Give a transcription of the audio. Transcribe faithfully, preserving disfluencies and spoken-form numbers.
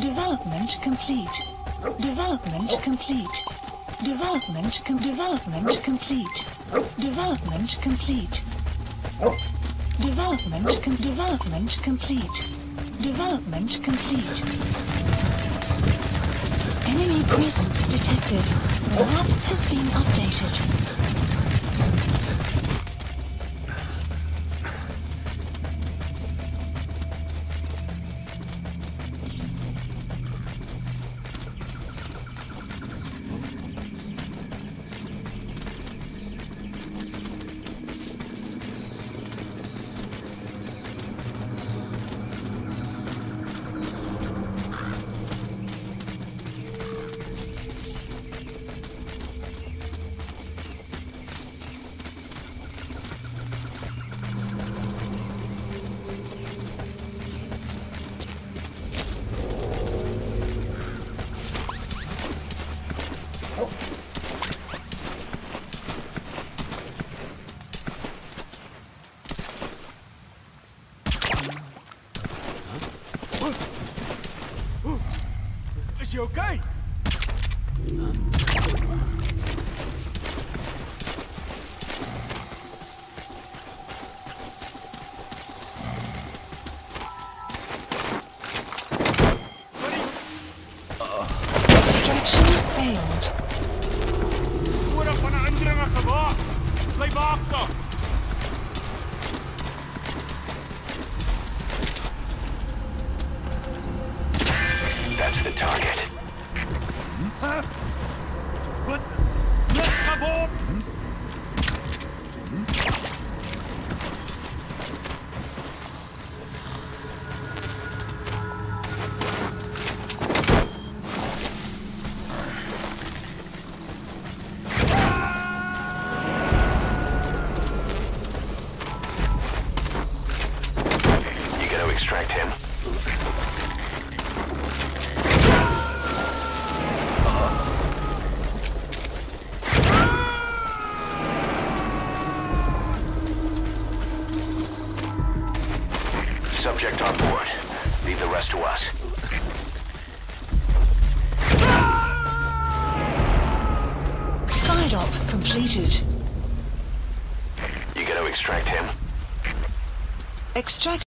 Development complete. Development complete. Development com development complete. Development complete. Development com development complete. Development complete. Enemy presence detected. The map has been updated. You okay? Subject on board. Leave the rest to us. Side op completed. You gonna extract him? Extract.